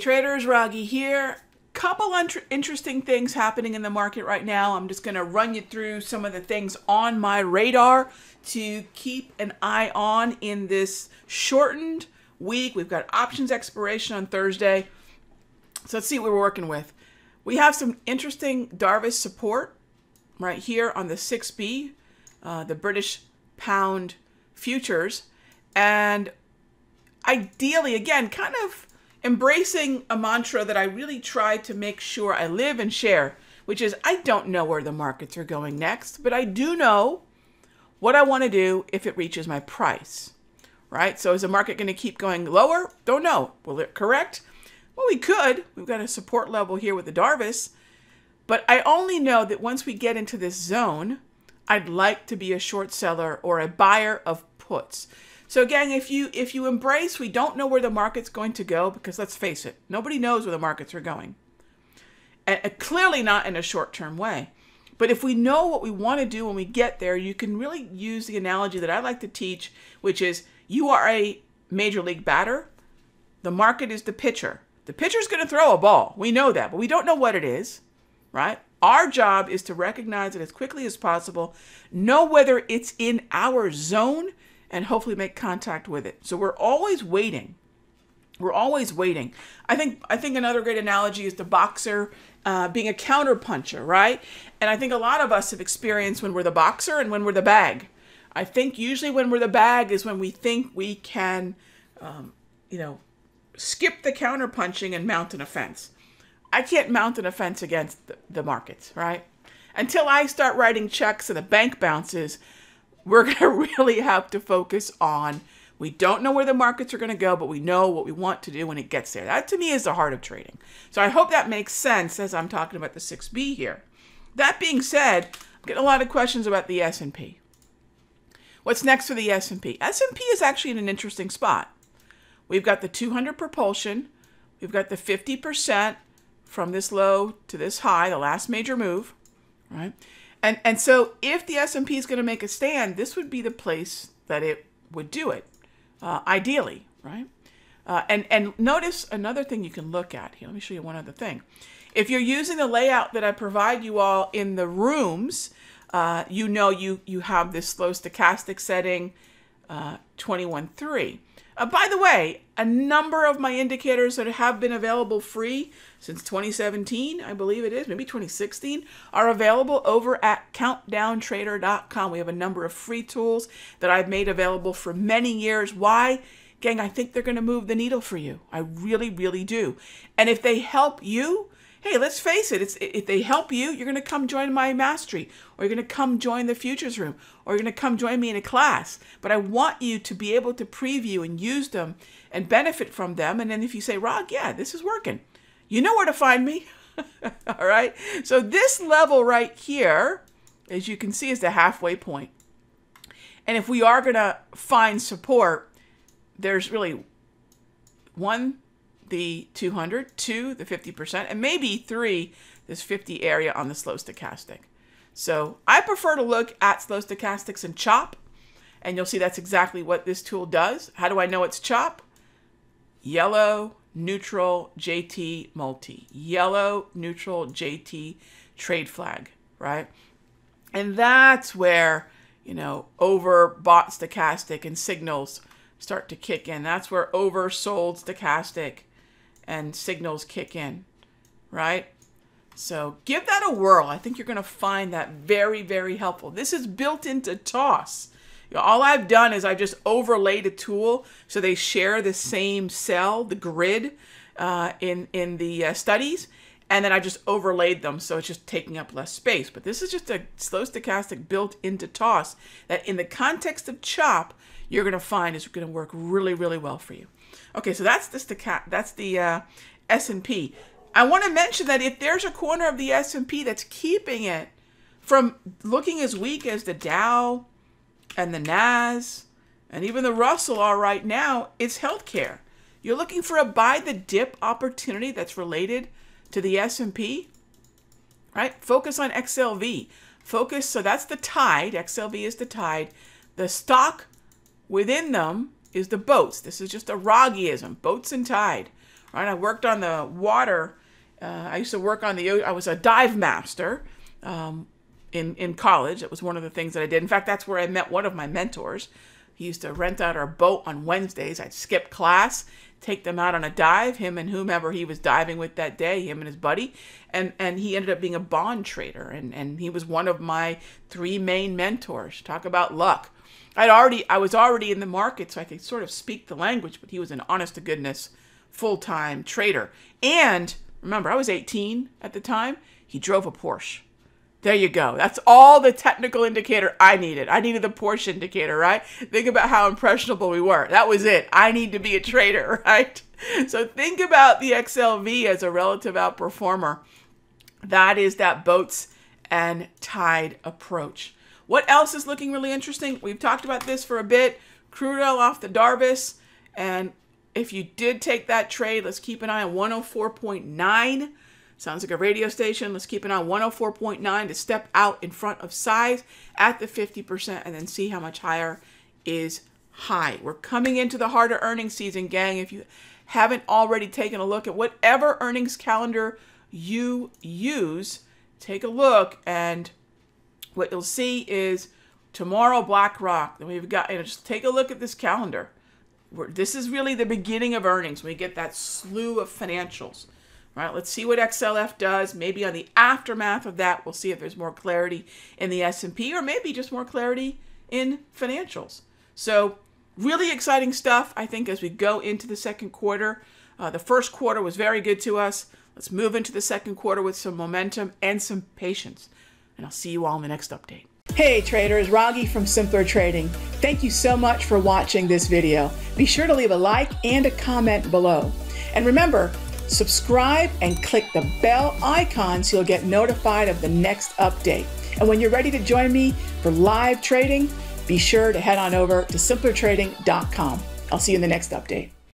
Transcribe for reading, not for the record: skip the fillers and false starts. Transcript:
traders, Raghee here. Couple interesting things happening in the market right now. I'm just going to run you through some of the things on my radar to keep an eye on in this shortened week. We've got options expiration on Thursday. So let's see what we're working with. We have some interesting Darvas support right here on the 6B, the British pound futures. And ideally, again, kind of embracing a mantra that I really try to make sure I live and share, which is I don't know where the markets are going next, but I do know what I want to do if it reaches my price, right? So is the market going to keep going lower? Don't know. Will it correct? Well, we could. We've got a support level here with the Darvas, but I only know that once we get into this zone, I'd like to be a short seller or a buyer of puts. So again, if you embrace, we don't know where the market's going to go, because let's face it, nobody knows where the markets are going. And clearly not in a short-term way. But if we know what we want to do when we get there, you can really use the analogy that I like to teach, which is you are a major league batter. The market is the pitcher. The pitcher's going to throw a ball. We know that, but we don't know what it is, right? Our job is to recognize it as quickly as possible, know whether it's in our zone, and hopefully make contact with it. So we're always waiting. We're always waiting. I think another great analogy is the boxer being a counterpuncher, right? And I think a lot of us have experienced when we're the boxer and when we're the bag. I think usually when we're the bag is when we think we can, you know, skip the counterpunching and mount an offense. I can't mount an offense against the markets, right? Until I start writing checks and the bank bounces, we're going to really have to focus on, we don't know where the markets are going to go, but we know what we want to do when it gets there. That to me is the heart of trading. So I hope that makes sense as I'm talking about the 6B here. That being said, I'm getting a lot of questions about the S&P. What's next for the S&P? S&P is actually in an interesting spot. We've got the 200 propulsion. We've got the 50% from this low to this high, the last major move, right? And so if the S&P is going to make a stand, this would be the place that it would do it, ideally, right? And notice another thing you can look at here. Let me show you one other thing. If you're using the layout that I provide you all in the rooms, you know you have this slow stochastic setting, 21.3. By the way, a number of my indicators that have been available free since 2017, I believe it is, maybe 2016, are available over at countdowntrader.com. We have a number of free tools that I've made available for many years. Why? Gang, I think they're going to move the needle for you. I really, really do. And if they help you, hey, let's face it, if they help you, you're going to come join my mastery, or you're going to come join the futures room, or you're going to come join me in a class. But I want you to be able to preview and use them and benefit from them. And then if you say, Rog, yeah, this is working, you know where to find me. All right. So this level right here, as you can see, is the halfway point. And if we are going to find support, there's really one, the 200, two, the 50%, and maybe three, this 50 area on the slow stochastic. So I prefer to look at slow stochastics and CHOP, and you'll see that's exactly what this tool does. How do I know it's CHOP? Yellow, neutral, JT, multi. Yellow, neutral, JT, trade flag, right? And that's where, you know, overbought stochastic and signals start to kick in. That's where oversold stochastic and signals kick in, right? So give that a whirl. I think you're going to find that very, very helpful. This is built into TOS. You know, all I've done is I just overlaid a tool so they share the same cell, the grid in the studies, and then I just overlaid them so it's just taking up less space. But this is just a slow stochastic built into TOS that in the context of CHOP, you're going to find is going to work really, really well for you. Okay, so that's the S&P. I want to mention that if there's a corner of the S&P that's keeping it from looking as weak as the Dow and the NAS and even the Russell are right now, it's healthcare. You're looking for a buy the dip opportunity that's related to the S&P, right? Focus on XLV. Focus, so that's the tide. XLV is the tide. The stock within them is the boats. This is just a Ragheeism, boats and tide, All right, I worked on the water. I used to work on the ocean. I was a dive master in college. It was one of the things that I did. In fact, that's where I met one of my mentors. He used to rent out our boat on Wednesdays. I'd skip class, take them out on a dive, him and whomever he was diving with that day, him and his buddy. And he ended up being a bond trader. And he was one of my three main mentors. Talk about luck. I was already in the market, so I could sort of speak the language, but he was an honest to goodness, full-time trader. And remember, I was 18 at the time. He drove a Porsche. There you go. That's all the technical indicator I needed. I needed the Porsche indicator, right? Think about how impressionable we were. That was it. I need to be a trader, right? So think about the XLV as a relative outperformer. That is that boats and tide approach. What else is looking really interesting? We've talked about this for a bit. Crude oil off the Darvas. And if you did take that trade, let's keep an eye on 104.9. Sounds like a radio station. Let's keep an eye on 104.9 to step out in front of size at the 50% and then see how much higher is high. We're coming into the harder earnings season, gang. If you haven't already taken a look at whatever earnings calendar you use, take a look. And what you'll see is tomorrow, BlackRock. Then we've got, just take a look at this calendar. This is really the beginning of earnings. We get that slew of financials. All right, let's see what XLF does. Maybe on the aftermath of that, we'll see if there's more clarity in the S&P or maybe just more clarity in financials. So really exciting stuff, I think, as we go into the second quarter. The first quarter was very good to us. Let's move into the second quarter with some momentum and some patience. And I'll see you all in the next update. Hey traders, Raghee from Simpler Trading. Thank you so much for watching this video. Be sure to leave a like and a comment below. And remember, subscribe and click the bell icon so you'll get notified of the next update. And when you're ready to join me for live trading, be sure to head on over to simplertrading.com. I'll see you in the next update.